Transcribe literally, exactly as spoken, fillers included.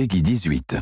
Peggy dix-huit.